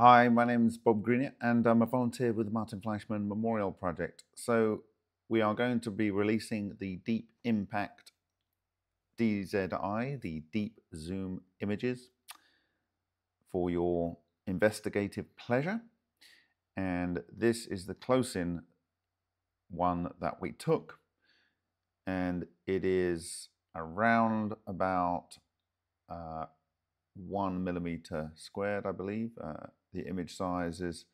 Hi, my name is Bob Greenyer and I'm a volunteer with the Martin Fleischmann Memorial Project. So we are going to be releasing the Deep Impact DZI, the Deep Zoom Images, for your investigative pleasure. And this is the close-in one that we took. And it is around about 1 millimeter squared, I believe. The image size is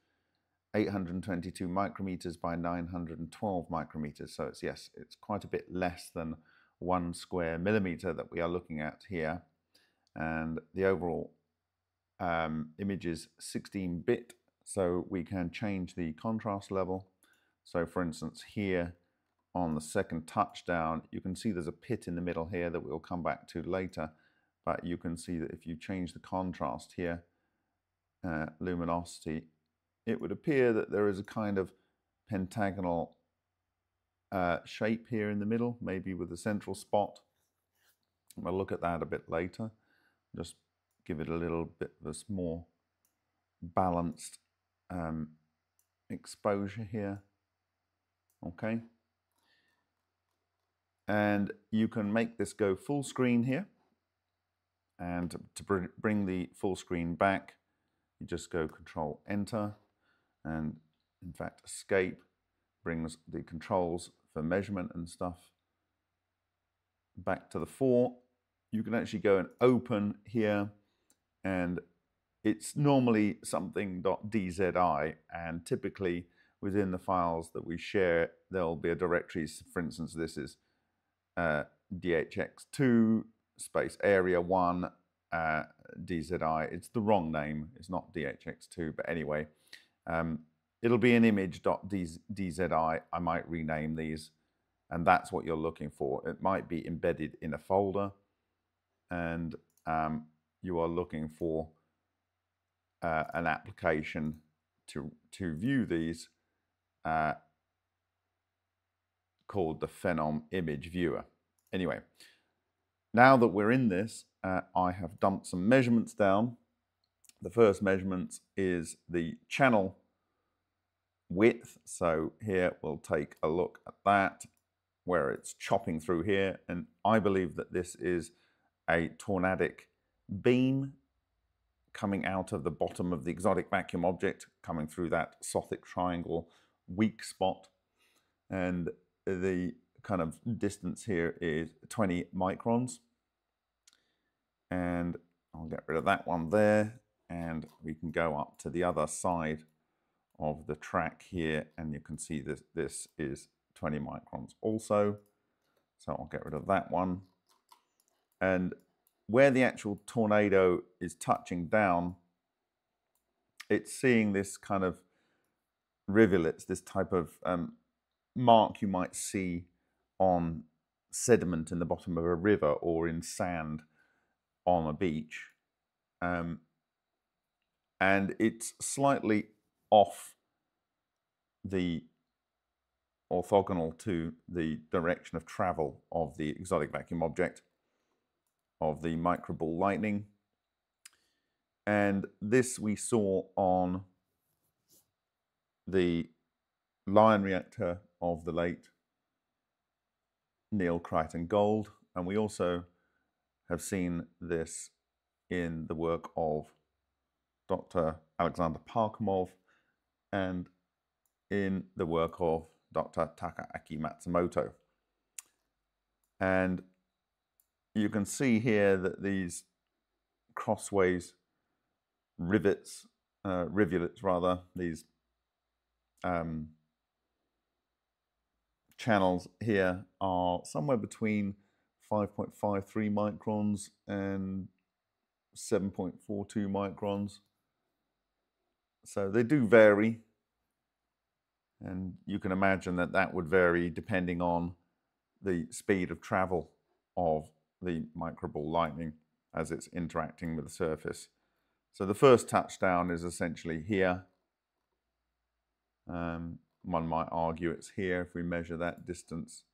822 micrometers by 912 micrometers. So it's, yes, it's quite a bit less than 1 square millimeter that we are looking at here. And the overall image is 16 bit. So we can change the contrast level. So for instance, here on the second touchdown, you can see there's a pit in the middle here that we'll come back to later. But you can see that if you change the contrast here, luminosity, it would appear that there is a kind of pentagonal shape here in the middle, maybe with a central spot. We'll look at that a bit later. Just give it a little bit of a more balanced exposure here. Okay. And you can make this go full screen here. And to bring the full screen back, you just go Control Enter, and in fact Escape brings the controls for measurement and stuff back to the fore. You can actually go and open here, and it's normally something.dzi, and typically within the files that we share there'll be a directory. For instance, this is DHX2 space area 1 DZI. It's the wrong name, it's not DHX2, but anyway, it'll be an image.dzi. I might rename these, and that's what you're looking for. It might be embedded in a folder, and you are looking for an application to view these called the Phenom Image Viewer. Anyway, now that we're in this, I have dumped some measurements down. The first measurement is the channel width. So here we'll take a look at that, where it's chopping through here. And I believe that this is a tornadic beam coming out of the bottom of the exotic vacuum object, coming through that Sothic triangle weak spot. And the kind of distance here is 20 microns. And I'll get rid of that one there, and we can go up to the other side of the track here, and you can see that this is 20 microns also. So I'll get rid of that one. And where the actual tornado is touching down, it's seeing this kind of rivulets, this type of mark you might see on sediment in the bottom of a river or in sand on a beach. And it's slightly off the orthogonal to the direction of travel of the exotic vacuum object of the microball lightning. And this we saw on the Lion reactor of the late Neil Crichton Gold, and we also have seen this in the work of Dr. Alexander Parkhomov and in the work of Dr. Takaaki Matsumoto. And you can see here that these crossways, rivulets, these channels here are somewhere between 5.53 microns and 7.42 microns. So they do vary. And you can imagine that that would vary depending on the speed of travel of the microball lightning as it's interacting with the surface. So the first touchdown is essentially here. One might argue it's here if we measure that distance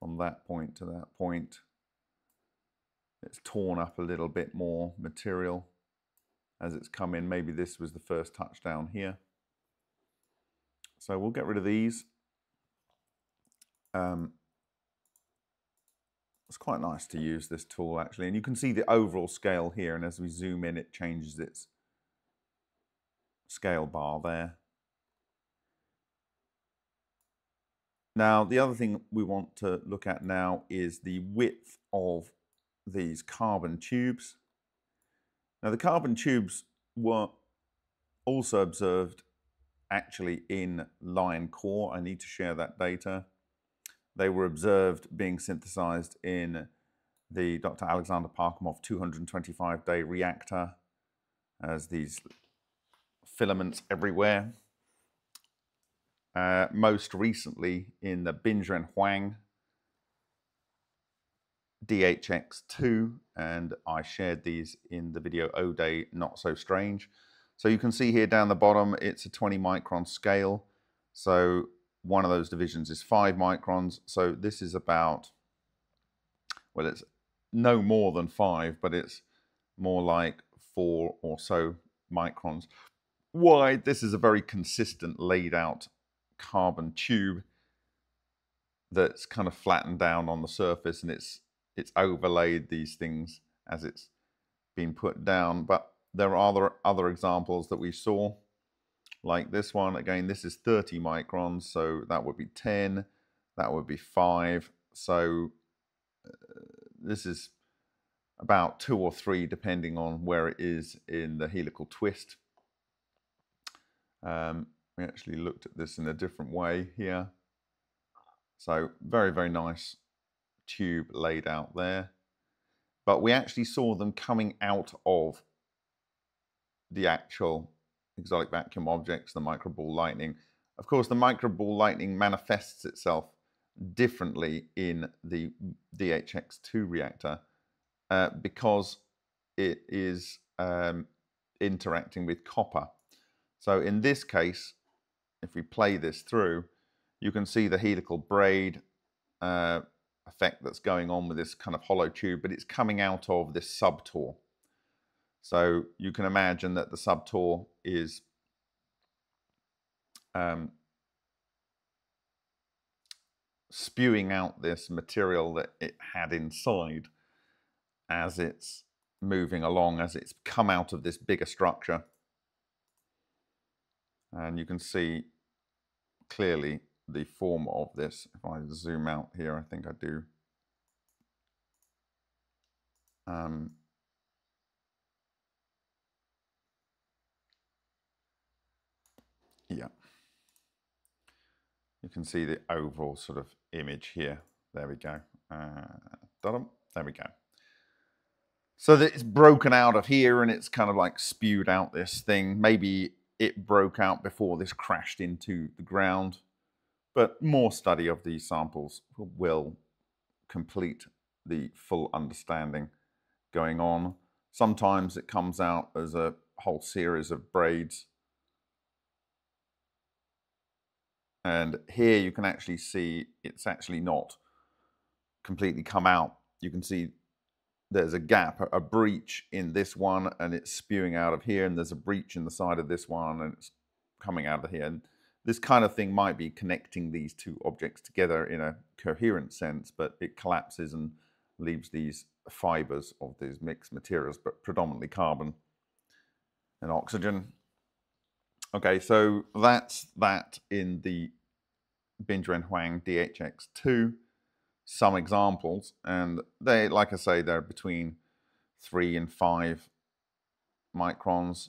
from that point to that point. It's torn up a little bit more material as it's come in. Maybe this was the first touchdown here. So we'll get rid of these. It's quite nice to use this tool actually, and you can see the overall scale here, and as we zoom in it changes its scale bar there. Now the other thing we want to look at now is the width of these carbon tubes. Now the carbon tubes were also observed actually in Lion Core. I need to share that data. They were observed being synthesized in the Dr. Alexander Parkhomov 225-day reactor as these filaments everywhere. Most recently in the Bingzhen Huang DHX2, and I shared these in the video O'Day, Not So Strange. So you can see here down the bottom, it's a 20 micron scale. So one of those divisions is 5 microns. So this is about, well, it's no more than 5, but it's more like 4 or so microns wide. This is a very consistent laid out carbon tube that's kind of flattened down on the surface, and it's overlaid these things as it's been put down. But there are other examples that we saw, like this one. Again, this is 30 microns, so that would be 10, that would be 5. So this is about 2 or 3, depending on where it is in the helical twist. We actually looked at this in a different way here. So very, very nice tube laid out there. But we actually saw them coming out of the actual exotic vacuum objects, the microball lightning. Of course, the microball lightning manifests itself differently in the DHX2 reactor because it is interacting with copper. So in this case, if we play this through, you can see the helical braid effect that's going on with this kind of hollow tube, but it's coming out of this subtor. So you can imagine that the subtor is spewing out this material that it had inside as it's moving along, as it's come out of this bigger structure. And you can see clearly the form of this. If I zoom out here, I think I do. Yeah, you can see the oval sort of image here. There we go. There we go. So that it's broken out of here, and it's kind of like spewed out this thing. Maybe it broke out before this crashed into the ground, but more study of these samples will complete the full understanding going on. Sometimes it comes out as a whole series of braids. And here you can actually see it's actually not completely come out. You can see there's a gap, a breach in this one, and it's spewing out of here, and there's a breach in the side of this one, and it's coming out of here. And this kind of thing might be connecting these two objects together in a coherent sense, but it collapses and leaves these fibers of these mixed materials, but predominantly carbon and oxygen. Okay, so that's that in the Bingzhen Huang DHX2, some examples, and they, like I say, they're between 3 and 5 microns,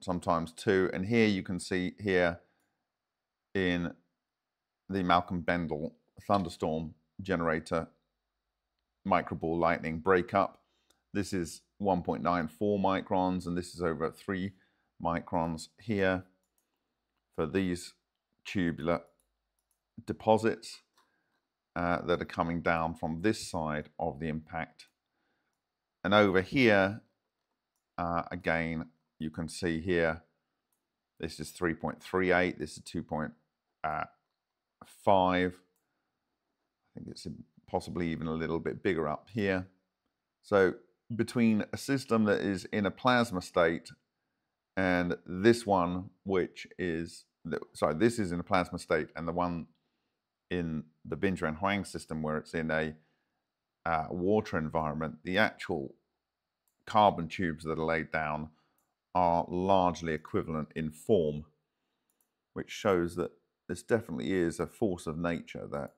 sometimes 2. And here you can see here in the Malcolm Bendall thunderstorm generator microball lightning breakup, this is 1.94 microns, and this is over 3 microns here for these tubular deposits that are coming down from this side of the impact. And over here, again, you can see here, this is 3.38, this is 2.5. I think it's possibly even a little bit bigger up here. So between a system that is in a plasma state and this one, which is, sorry, this is in a plasma state, and the one in the Bingzhen Huang system where it's in a water environment, the actual carbon tubes that are laid down are largely equivalent in form, which shows that this definitely is a force of nature that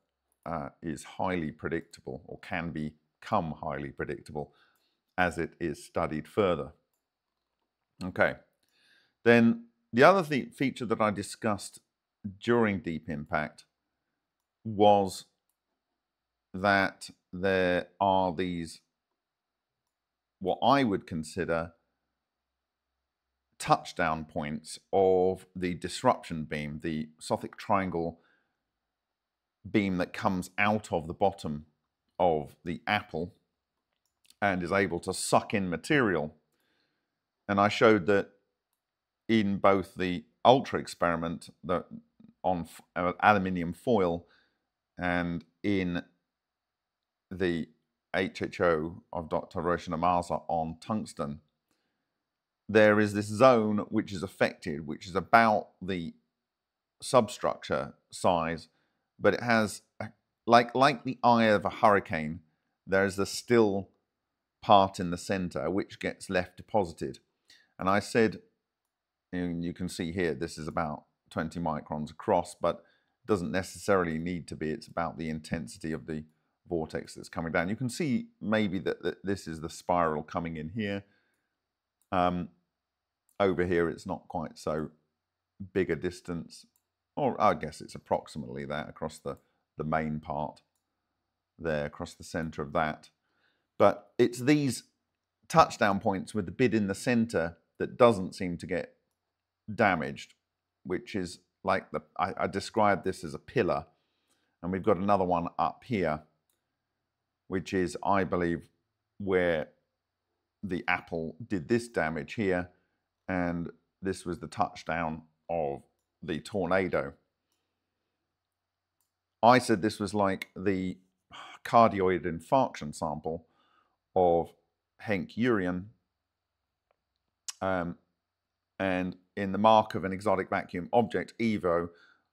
is highly predictable, or can become highly predictable as it is studied further. Okay, then the other feature that I discussed during Deep Impact was that there are these, what I would consider touchdown points of the disruption beam, the Sothic triangle beam that comes out of the bottom of the apple and is able to suck in material. And I showed that in both the Ultra experiment that on aluminium foil and in the HHO of Dr. Roshan Amaza on tungsten, there is this zone which is affected, which is about the substructure size, but it has, like the eye of a hurricane, there is a still part in the center which gets left deposited. And I said, and you can see here, this is about 20 microns across, but it doesn't necessarily need to be. It's about the intensity of the vortex that's coming down. You can see maybe that this is the spiral coming in here. Over here, it's not quite so big a distance, or I guess it's approximately that across the main part there, across the center of that. But it's these touchdown points with the bit in the center that doesn't seem to get damaged, which is like the, I described this as a pillar, and we've got another one up here, which is, I believe, where the apple did this damage here, and this was the touchdown of the tornado. I said this was like the cardioid infarction sample of Henk Jurrien, and in The Mark of an Exotic Vacuum Object, EVO,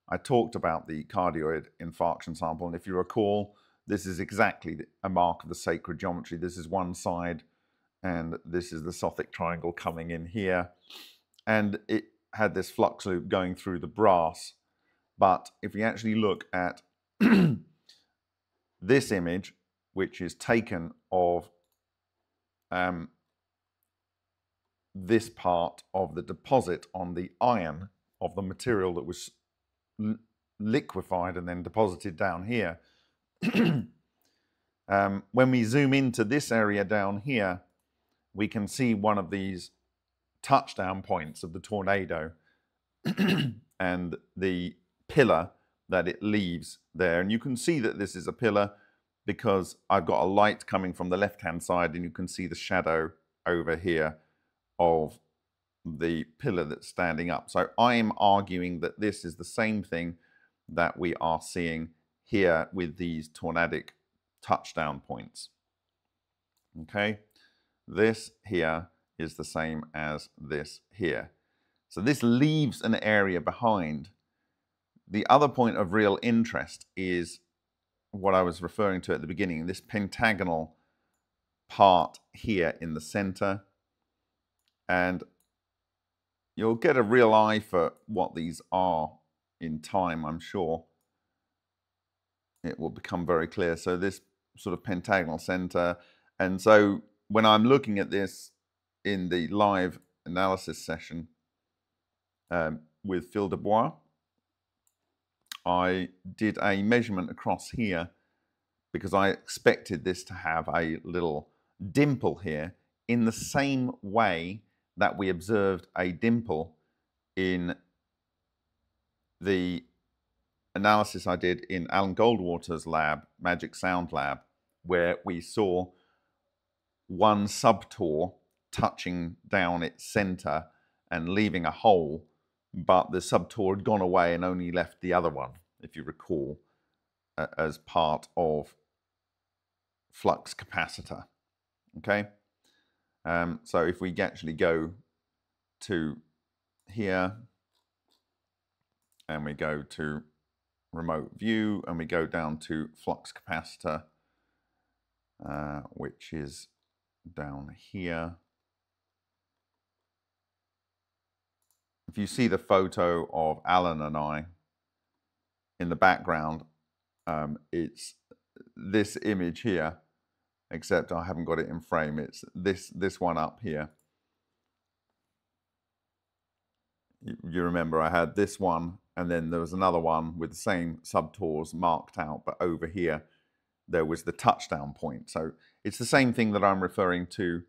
I talked about the cardioid infarction sample, and if you recall, this is exactly a mark of the sacred geometry. This is one side, and this is the Sothic triangle coming in here, and it had this flux loop going through the brass. But if you actually look at this image, which is taken of this part of the deposit on the iron of the material that was liquefied and then deposited down here, when we zoom into this area down here, we can see one of these touchdown points of the tornado and the pillar that it leaves there. And you can see that this is a pillar because I've got a light coming from the left-hand side, and you can see the shadow over here of the pillar that's standing up. So I'm arguing that this is the same thing that we are seeing here with these tornadic touchdown points. Okay, this here is the same as this here. So this leaves an area behind. The other point of real interest is what I was referring to at the beginning, this pentagonal part here in the center. And you'll get a real eye for what these are in time, I'm sure. It will become very clear. So this sort of pentagonal center. And so when I'm looking at this in the live analysis session with Phil de Bois, I did a measurement across here because I expected this to have a little dimple here in the same way that we observed a dimple in the analysis I did in Alan Goldwater's lab, Magic Sound Lab, where we saw one subtor touching down its center and leaving a hole, but the subtor had gone away and only left the other one, if you recall, as part of flux capacitor. Okay, So if we actually go to here and we go to remote view and we go down to flux capacitor, which is down here. If you see the photo of Alan and I in the background, it's this image here, except I haven't got it in frame. It's this one up here. You remember I had this one, and then there was another one with the same subtours marked out, but over here there was the touchdown point. So it's the same thing that I'm referring to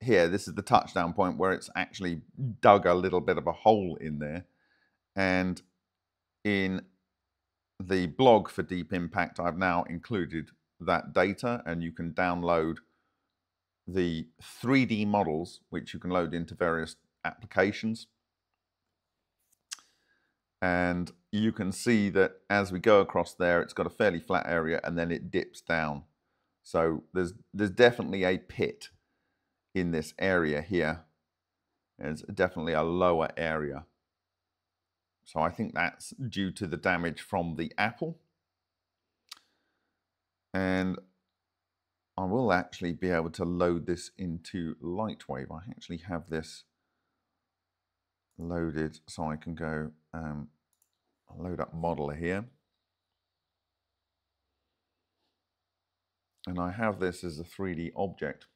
here. This is the touchdown point where it's actually dug a little bit of a hole in there. And in the blog for Deep Impact, I've now included that data, and you can download the 3D models, which you can load into various applications. And you can see that as we go across there, it's got a fairly flat area and then it dips down. So there's definitely a pit in this area here. There's definitely a lower area. So I think that's due to the damage from the apple. And I will actually be able to load this into LightWave. I actually have this loaded, so I can go load up Modeler here. And I have this as a 3D object.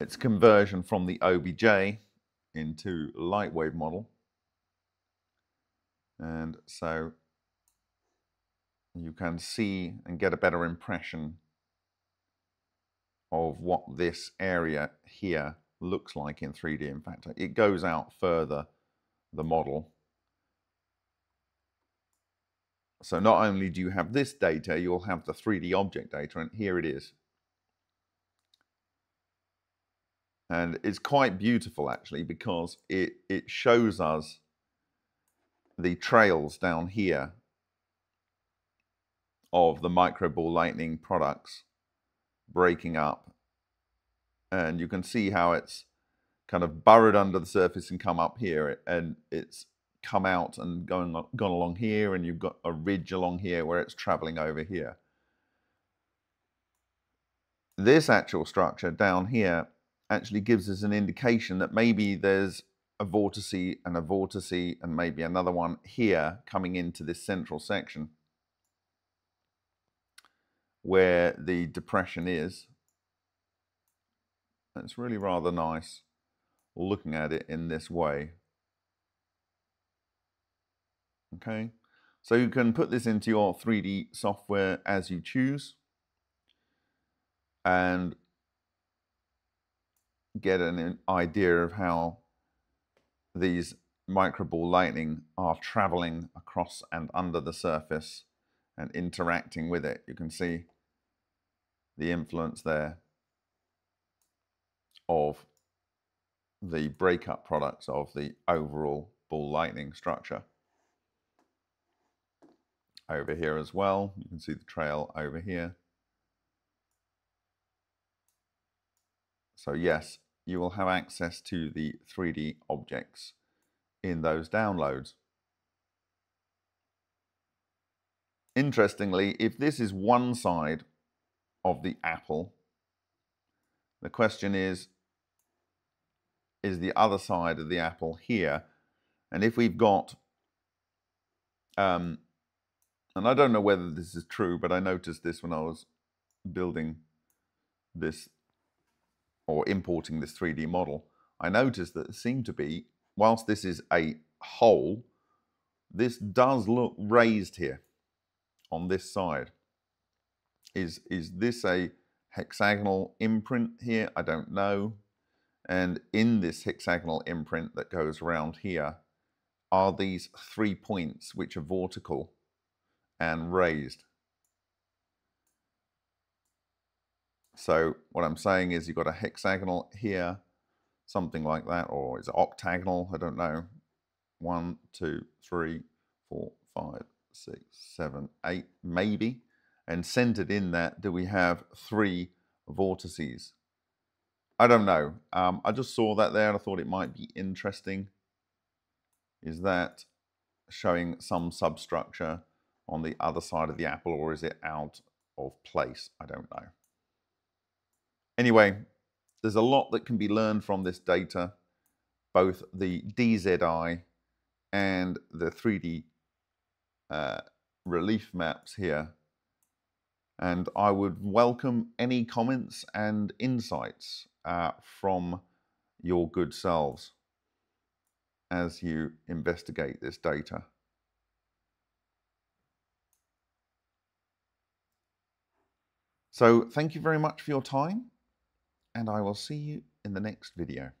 It's conversion from the OBJ into LightWave model. And so you can see and get a better impression of what this area here looks like in 3D. In fact, it goes out further, the model. So not only do you have this data, you'll have the 3D object data, and here it is. And it's quite beautiful, actually, because it shows us the trails down here of the microball lightning products breaking up. And you can see how it's kind of burrowed under the surface and come up here, and it's come out and gone along here, and you've got a ridge along here where it's traveling over here. This actual structure down here actually gives us an indication that maybe there's a vortice, and maybe another one here coming into this central section where the depression is. It's really rather nice looking at it in this way. Okay, so you can put this into your 3D software as you choose and get an idea of how these microball lightning are traveling across and under the surface and interacting with it. You can see the influence there of the breakup products of the overall ball lightning structure. Over here as well, you can see the trail over here. So yes, you will have access to the 3D objects in those downloads. Interestingly, if this is one side of the apple, the question is the other side of the apple here? And if we've got, and I don't know whether this is true, but I noticed this when I was building this or importing this 3D model, I noticed that it seemed to be, whilst this is a hole, this does look raised here on this side. Is this a hexagonal imprint here? I don't know. And in this hexagonal imprint that goes around here are these 3 points which are vertical and raised. So what I'm saying is you've got a hexagonal here, something like that, or is it octagonal? I don't know. 1, 2, 3, 4, 5, 6, 7, 8, maybe. and centered in that, do we have three vortices? I don't know. I just saw that there and I thought it might be interesting. Is that showing some substructure on the other side of the apple, or is it out of place? I don't know. Anyway, there's a lot that can be learned from this data, both the DZI and the 3D relief maps here. And I would welcome any comments and insights from your good selves as you investigate this data. So thank you very much for your time, and I will see you in the next video.